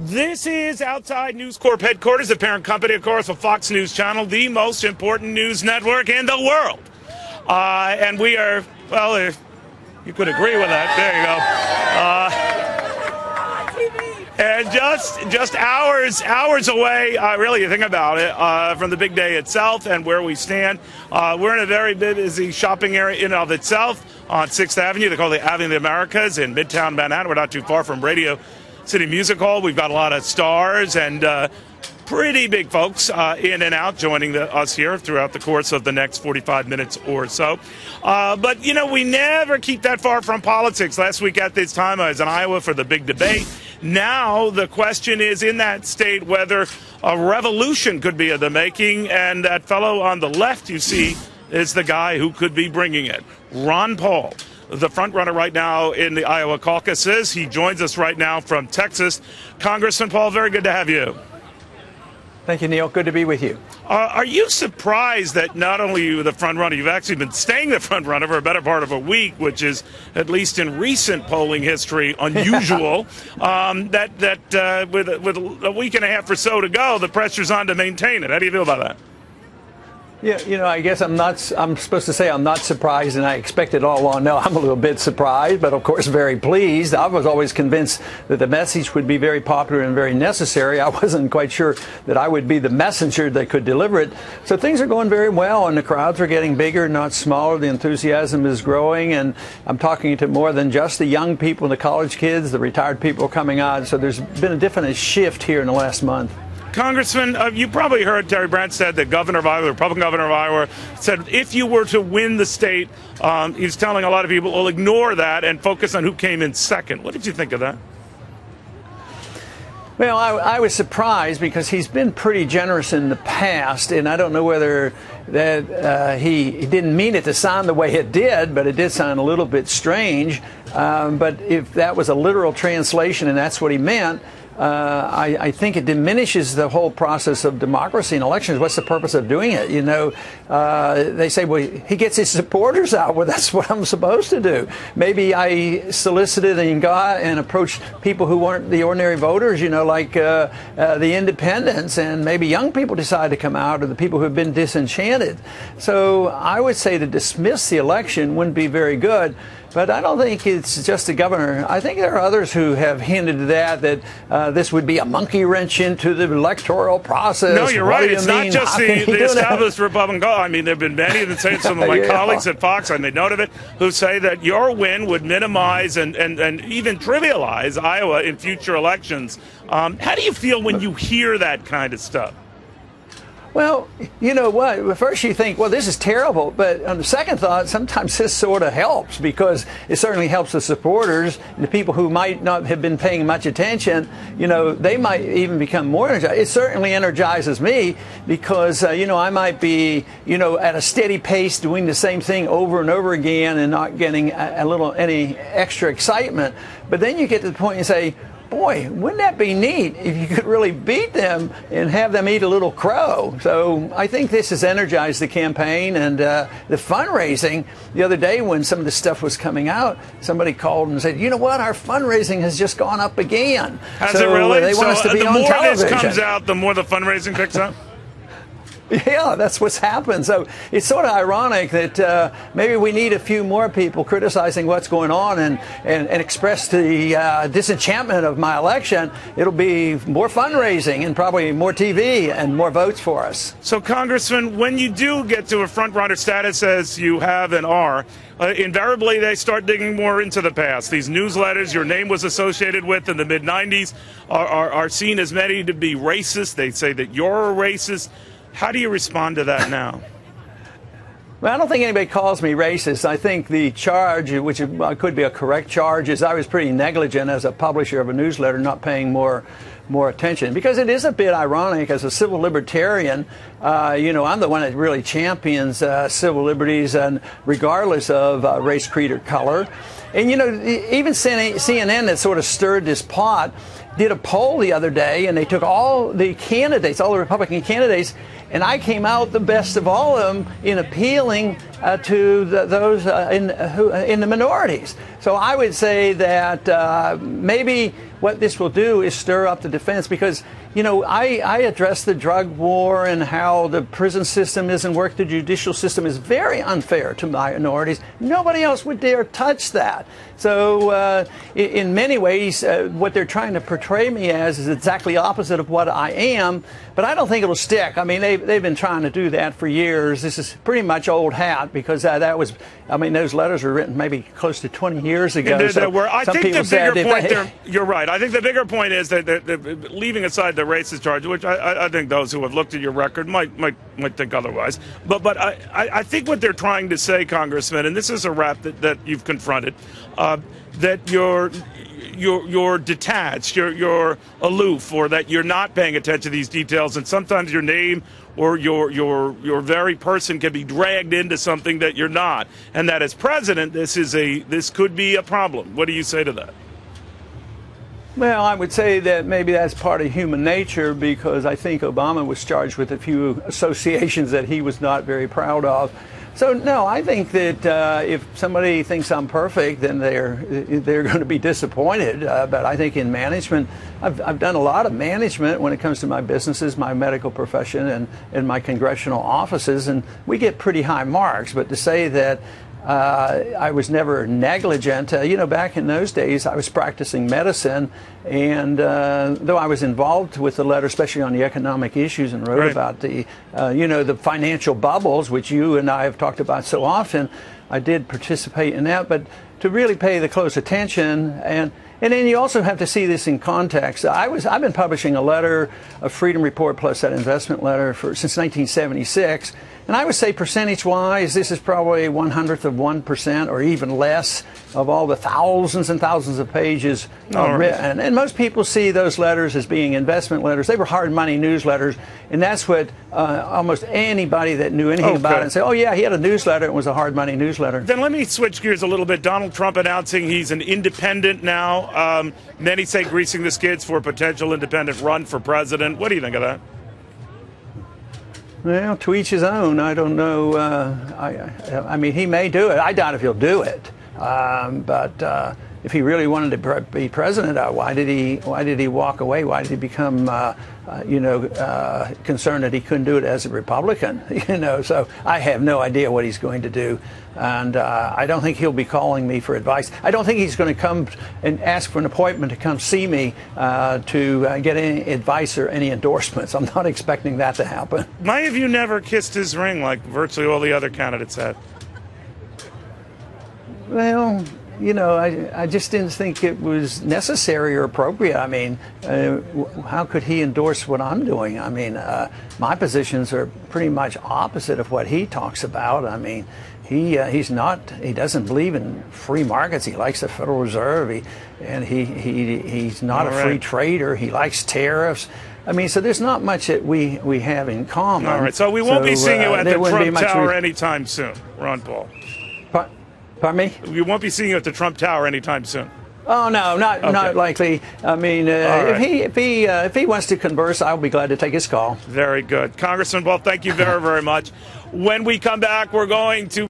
This is Outside News Corp headquarters, the parent company, of course, of Fox News Channel, the most important news network in the world. And we are, well, if you could agree with that. There you go. And just hours away, really, you think about it, from the big day itself and where we stand. We're in a very busy shopping area in and of itself on 6th Avenue. They call it the Avenue of the Americas in Midtown Manhattan. We're not too far from Radio City Music Hall. We've got a lot of stars and pretty big folks in and out joining us here throughout the course of the next 45 minutes or so. But, you know, we never keep that far from politics. Last week at this time, I was in Iowa for the big debate. Now the question is in that state whether a revolution could be of the making, and that fellow on the left, you see, is the guy who could be bringing it, Ron Paul, the front runner right now in the Iowa caucuses. He joins us right now from Texas. Congressman Paul, very good to have you. Thank you, Neil. Good to be with you. Are you surprised that not only are you the front runner, you've actually been staying the front runner for a better part of a week, which is, at least in recent polling history, unusual? With a week and a half or so to go, the pressure's on to maintain it. How do you feel about that? Yeah, you know, I guess I'm supposed to say I'm not surprised, and I expect it all along. No, I'm a little bit surprised, but of course very pleased. I was always convinced that the message would be very popular and very necessary. I wasn't quite sure that I would be the messenger that could deliver it. So things are going very well, and the crowds are getting bigger, not smaller. The enthusiasm is growing, and I'm talking to more than just the young people, the college kids, the retired people coming on. So there's been a definite shift here in the last month. Congressman, you probably heard Terry Brandt said that governor of Iowa, the Republican governor of Iowa, said if you were to win the state, he's telling a lot of people, well, ignore that and focus on who came in second. What did you think of that? Well, I was surprised because he's been pretty generous in the past, and I don't know whether that he didn't mean it to sound the way it did, but it did sound a little bit strange. But if that was a literal translation and that's what he meant, I think it diminishes the whole process of democracy and elections. What's the purpose of doing it? You know, they say, well, he gets his supporters out. Well, that's what I'm supposed to do. Maybe I solicited and got and approached people who weren't the ordinary voters, you know, like the independents, and maybe young people decide to come out, or the people who have been disenchanted. So I would say to dismiss the election wouldn't be very good. But I don't think it's just the governor. I think there are others who have hinted that this would be a monkey wrench into the electoral process. No, you're right. It's not just the established Republican goal. I mean, there have been many that say, some of my colleagues at Fox, I made note of it, who say that your win would minimize and even trivialize Iowa in future elections. How do you feel when you hear that kind of stuff? Well, you know what? First you think, well, this is terrible. But on the second thought, sometimes this sort of helps, because it certainly helps the supporters. The people who might not have been paying much attention, you know, they might even become more energized. It certainly energizes me because, you know, I might be, you know, at a steady pace doing the same thing over and over again and not getting any extra excitement. But then you get to the point and say, boy, wouldn't that be neat if you could really beat them and have them eat a little crow? So I think this has energized the campaign and the fundraising. The other day when some of this stuff was coming out, somebody called and said, you know what, our fundraising has just gone up again. Has it really? They want us to be on television. The more this comes out, the more the fundraising picks up? Yeah, that's what's happened. So it's sort of ironic that maybe we need a few more people criticizing what's going on and express the disenchantment of my election. It'll be more fundraising and probably more TV and more votes for us. So, Congressman, when you do get to a front-runner status, as you have and are, invariably they start digging more into the past. These newsletters your name was associated with in the mid-'90s are seen as many to be racist. They say that you're a racist. How do you respond to that now? Well, I don't think anybody calls me racist. I think the charge, which could be a correct charge, is I was pretty negligent as a publisher of a newsletter, not paying more attention. Because it is a bit ironic, as a civil libertarian, you know, I'm the one that really champions civil liberties, and regardless of race, creed, or color. And, you know, even CNN that sort of stirred this pot did a poll the other day, and they took all the candidates, all the Republican candidates, and I came out the best of all of them in appealing to those in the minorities. So I would say that maybe what this will do is stir up the defense, because, you know, I address the drug war and how the prison system isn't work. The judicial system is very unfair to minorities. Nobody else would dare touch that. So in many ways, what they're trying to portray me as is exactly opposite of what I am. But I don't think it'll stick. I mean, they've been trying to do that for years. This is pretty much old hat, because that was, I mean, those letters were written maybe close to 20 years ago. You're right. I think the bigger point is that leaving aside the racist charge, which I think those who have looked at your record might think otherwise. But I think what they're trying to say, Congressman, and this is a rap that you've confronted, that you're detached, you're aloof, or that you're not paying attention to these details, and sometimes your name or your very person can be dragged into something that you're not, and that as president, this could be a problem. What do you say to that? Well, I would say that maybe that's part of human nature, because I think Obama was charged with a few associations that he was not very proud of. So, no, I think that if somebody thinks I'm perfect, then they're going to be disappointed. But I think in management, I've done a lot of management when it comes to my businesses, my medical profession, and my congressional offices, and we get pretty high marks. But to say that I was never negligent. You know, back in those days, I was practicing medicine, and though I was involved with the letter, especially on the economic issues, and wrote about the, you know, the financial bubbles, which you and I have talked about so often, I did participate in that. But to really pay the close attention, and then you also have to see this in context. I've been publishing a letter, a Freedom Report plus that investment letter since 1976. And I would say percentage-wise, this is probably 1/100 of 1% or even less of all the thousands and thousands of pages written. And most people see those letters as being investment letters. They were hard money newsletters, and that's what almost anybody that knew anything about it said, oh, yeah, he had a newsletter. It was a hard money newsletter. Then let me switch gears a little bit. Donald Trump announcing he's an independent now. Many say greasing the skids for a potential independent run for president. What do you think of that? Well, to each his own. I don't know. I mean, he may do it. I doubt if he'll do it. But if he really wanted to be president, why did he walk away? Why did he become, concerned that he couldn't do it as a Republican? You know, so I have no idea what he's going to do. And I don't think he'll be calling me for advice. I don't think he's going to come and ask for an appointment to come see me to get any advice or any endorsements. I'm not expecting that to happen. Why have you never kissed his ring like virtually all the other candidates have? Well, you know, I just didn't think it was necessary or appropriate. I mean, how could he endorse what I'm doing? I mean, my positions are pretty much opposite of what he talks about. I mean, he doesn't believe in free markets. He likes the Federal Reserve, and he's not a free trader. He likes tariffs. I mean, so there's not much that we have in common. All right, so we won't be seeing you at the Trump Tower anytime soon, Ron Paul. Pardon me? You won't be seeing it at the Trump Tower anytime soon. Oh no, not likely. I mean, if he wants to converse, I'll be glad to take his call. Very good, Congressman Paul. Thank you very, very much. When we come back, we're going to.